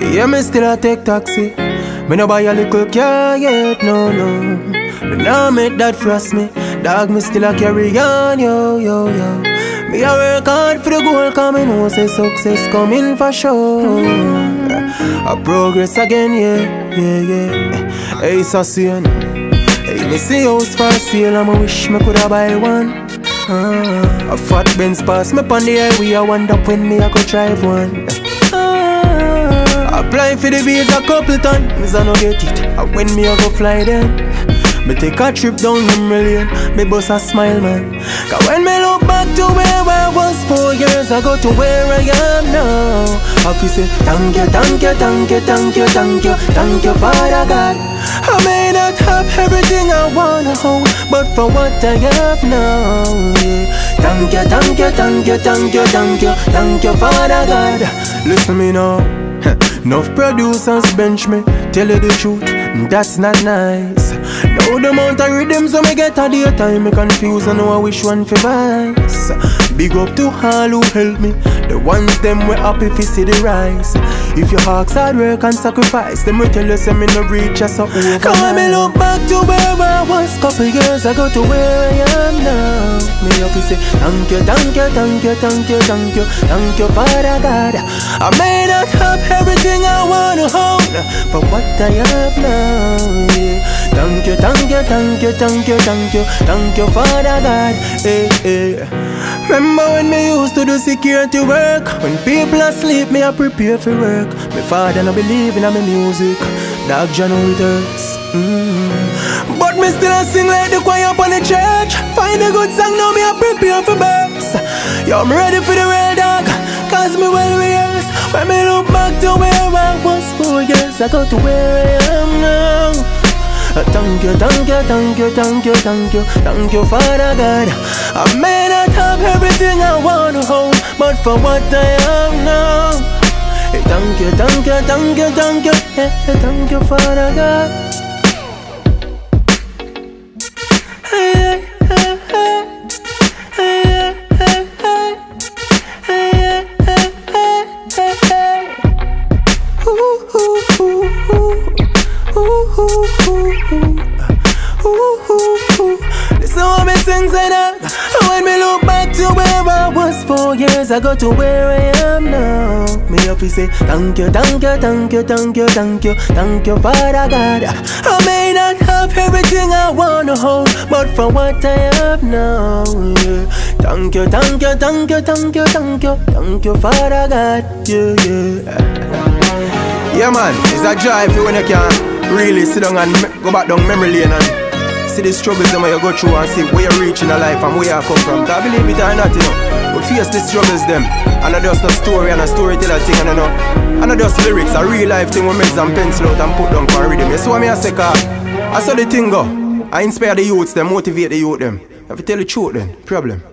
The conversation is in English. Yeah, me still a take taxi. Me no buy a little car yet, no, no. Me nah make that frost me. Dog, me still a carry on, yo, yo, yo. Me a work hard for the goal, cause me know say success coming for sure. I progress again, yeah, yeah, yeah. Hey, Sassian, hey, me see house for sale and I wish me coulda buy one. A fat Benz pass me pon the highway, I wind up when me I go drive one. Apply for the visa couple times, I no get it, and when me I go fly then. Me take a trip down memory lane, me bust a smile, man. Cause when me look back to where I was 4 years ago to where I am now, I feel say thank you, thank you, thank you, thank you, thank you, thank you, Father God. I may not have everything I wanna hold, but for what I have now, yeah. Thank you, thank you, thank you, thank you, thank you, thank you, Father God. Listen me now, enough producers bench me, tell you the truth, that's not nice. Now the amount of rhythms so me get a daytime, me confused, I know I wish one for vice. Big up to all who help me, the ones them we happy if you see the rise. If your heart's hard work and sacrifice, them will tell you say me no reach us so overnight. Cause when me look back to where I was couple years ago to where I am now, me have to say thank you, thank you, thank you, thank you, thank you, thank you, Father God. I may not have everything I wanna hold, but what I have now, yeah. Thank you, thank you, thank you, thank you, thank you, thank you, Father God, eh, eh. Remember when me used to do security work? When people asleep, me I prepare for work. My father no believe in my music. Dog John know it hurts. But me still a sing like the choir on the church. Find a good song now, me I prepare for birds. Yo, I'm ready for the real dog, cause me well rehearse. When me look back to where I was 4 years ago to where I am now. Thank you, thank you, thank you, thank you, thank you, thank you, Father God. I may not have everything I wanna hold, but for what I am now, hey, thank you, thank you, thank you, thank you, yeah, thank you, Father God. Hey, hey, hey, hey, hey, hey, hey, hey. Ooh, ooh, ooh, ooh. Ooh, ooh, ooh, ooh, ooh, ooh. Listen what me sing, say that. When me look back to where I was 4 years ago to where I am now, me have to say thank you, thank you, thank you, thank you, thank you, thank you, Father God. I may not have everything I wanna hold, but for what I have now, yeah. Thank you, thank you, thank you, thank you, thank you, thank you, Father God, yeah, yeah. Yeah man, it's a joy if you when you can really sit down and go back down memory lane and see the struggles them where you go through and see where you're reaching in life and where you come from. Cause believe it or not, you know, we face the struggles them, and I just a story and a storyteller thing, and I know, and I just lyrics, a real life thing we mix and pencil out and put down for rhythm. You see what me a say, cause I saw the thing go, I inspire the youths them, motivate the youth them. If you tell the truth then, problem.